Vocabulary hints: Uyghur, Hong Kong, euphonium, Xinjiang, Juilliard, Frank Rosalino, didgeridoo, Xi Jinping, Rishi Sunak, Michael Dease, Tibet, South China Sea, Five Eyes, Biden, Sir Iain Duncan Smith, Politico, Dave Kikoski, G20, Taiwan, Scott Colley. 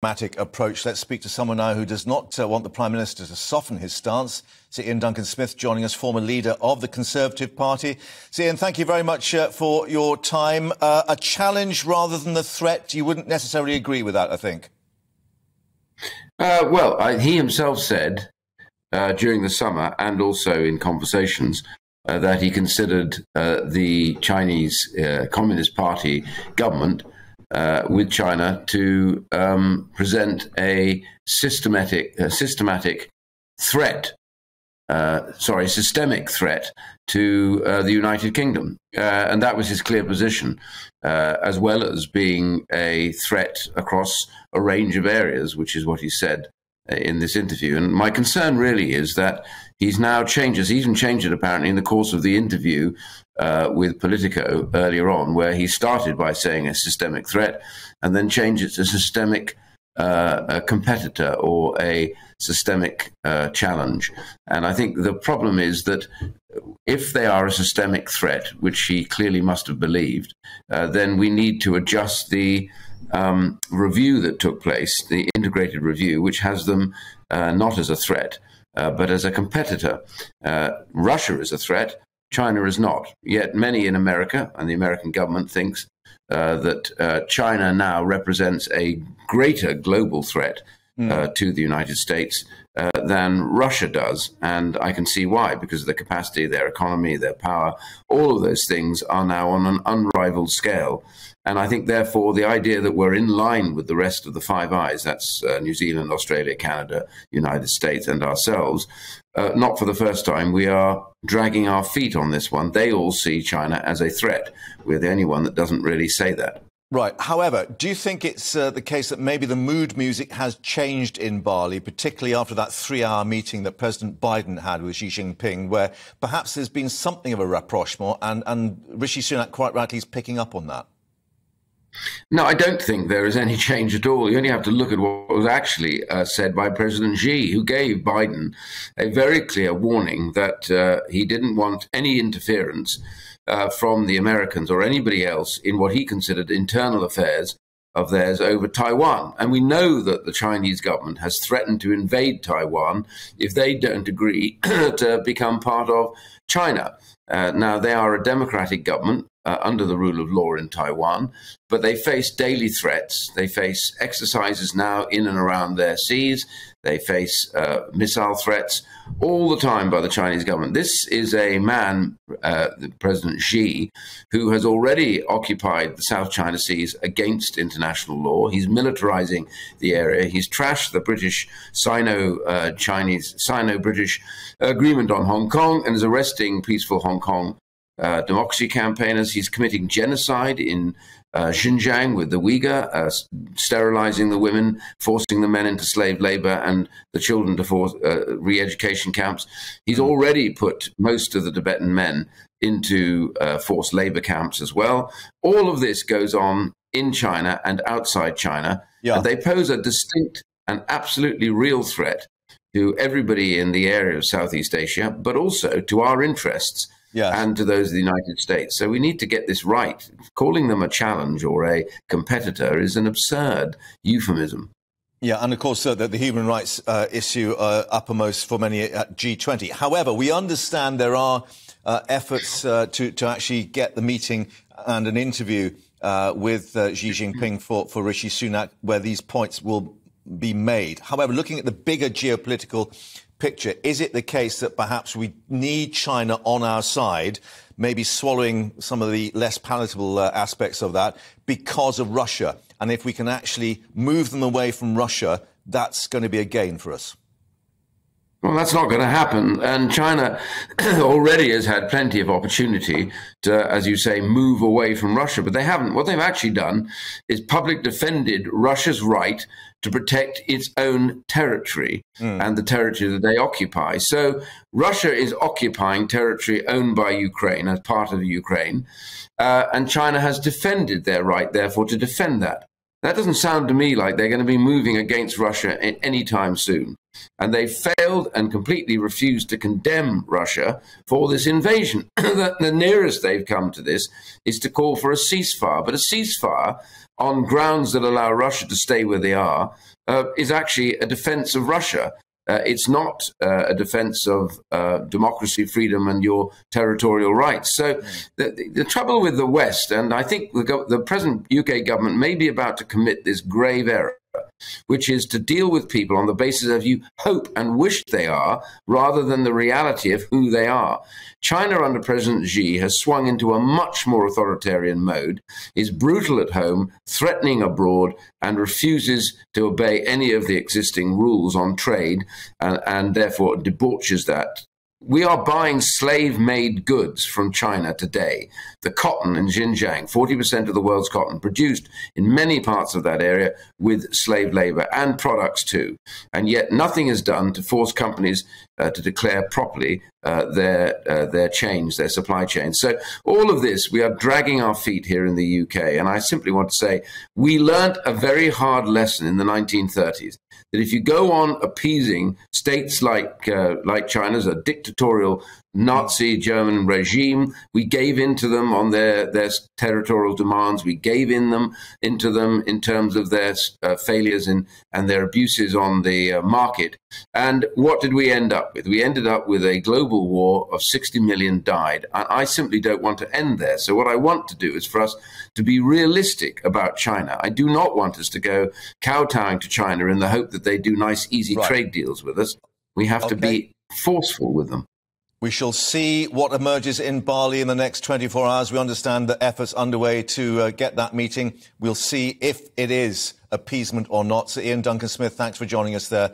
Pragmatic approach. Let's speak to someone now who does not want the Prime Minister to soften his stance. Sir Iain Duncan Smith joining us, former leader of the Conservative Party. Sir Iain, thank you very much for your time. A challenge rather than a threat. You wouldn't necessarily agree with that, I think. He himself said during the summer and also in conversations that he considered the Chinese Communist Party government with China to present a systemic threat to the United Kingdom. And that was his clear position, as well as being a threat across a range of areas, which is what he said in this interview. And my concern really is that he's now changes. He even changed it apparently in the course of the interview with Politico earlier on, where he started by saying a systemic threat and then changed it to systemic a competitor or a systemic challenge. And I think the problem is that if they are a systemic threat, which he clearly must have believed, then we need to adjust the review that took place, the integrated review, which has them not as a threat, but as a competitor. Russia is a threat, China is not. Yet many in America and the American government thinks that China now represents a greater global threat to the United States than Russia does. And I can see why, because of the capacity, their economy, their power, all of those things are now on an unrivaled scale. And I think, therefore, the idea that we're in line with the rest of the Five Eyes, that's New Zealand, Australia, Canada, United States and ourselves, not for the first time, we are dragging our feet on this one. They all see China as a threat. We're the only one that doesn't really say that. Right. However, do you think it's the case that maybe the mood music has changed in Bali, particularly after that three-hour meeting that President Biden had with Xi Jinping, where perhaps there's been something of a rapprochement, and Rishi Sunak quite rightly is picking up on that? No, I don't think there is any change at all. You only have to look at what was actually said by President Xi, who gave Biden a very clear warning that he didn't want any interference from the Americans or anybody else in what he considered internal affairs of theirs over Taiwan. And we know that the Chinese government has threatened to invade Taiwan if they don't agree to become part of China. Now, they are a democratic government under the rule of law in Taiwan, but they face daily threats. They face exercises now in and around their seas. They face missile threats all the time by the Chinese government. This is a man, President Xi, who has already occupied the South China Seas against international law. He's militarizing the area. He's trashed the British Sino-British agreement on Hong Kong and is arresting peaceful Hong Kong democracy campaigners. He's committing genocide in Xinjiang with the Uyghur, sterilizing the women, forcing the men into slave labor and the children to re-education camps. He's already put most of the Tibetan men into forced labor camps as well. All of this goes on in China and outside China. Yeah. And they pose a distinct and absolutely real threat to everybody in the area of Southeast Asia, but also to our interests. Yes. And to those of the United States. So we need to get this right. Calling them a challenge or a competitor is an absurd euphemism. Yeah, and of course the human rights issue uppermost for many at G20. However, we understand there are efforts to actually get the meeting and an interview with Xi Jinping for Rishi Sunak, where these points will be made. However, looking at the bigger geopolitical picture, is it the case that perhaps we need China on our side, maybe swallowing some of the less palatable aspects of that because of Russia? And if we can actually move them away from Russia, that's going to be a gain for us. Well, that's not going to happen. And China already has had plenty of opportunity to, as you say, move away from Russia, but they haven't. What they've actually done is publicly defended Russia's right to protect its own territory and the territory that they occupy. So Russia is occupying territory owned by Ukraine as part of Ukraine, and China has defended their right, therefore, to defend that. That doesn't sound to me like they're going to be moving against Russia any time soon. And they failed and completely refused to condemn Russia for this invasion. The nearest they've come to this is to call for a ceasefire. But a ceasefire on grounds that allow Russia to stay where they are is actually a defense of Russia. It's not a defense of democracy, freedom, and your territorial rights. So the trouble with the West, and I think the present UK government may be about to commit this grave error, which is to deal with people on the basis of you hope and wish they are, rather than the reality of who they are. China under President Xi has swung into a much more authoritarian mode, is brutal at home, threatening abroad, and refuses to obey any of the existing rules on trade, and therefore debauches that. We are buying slave-made goods from China today. The cotton in Xinjiang, 40% of the world's cotton produced in many parts of that area with slave labor and products too. And yet nothing is done to force companies to declare properly their chains, their supply chains. So all of this, we are dragging our feet here in the UK. And I simply want to say, we learnt a very hard lesson in the 1930s. That if you go on appeasing states like China's, a dictatorial Nazi German regime, we gave in to them on their territorial demands. We gave into them in terms of their failures and their abuses on the market. And what did we end up with? We ended up with a global war of 60 million died. And I simply don't want to end there. So what I want to do is for us to be realistic about China. I do not want us to go kowtowing to China in the hope that they do nice, easy trade deals with us. We have to be forceful with them. We shall see what emerges in Bali in the next 24 hours. We understand the efforts underway to get that meeting. We'll see if it is appeasement or not. So Iain Duncan Smith, thanks for joining us there.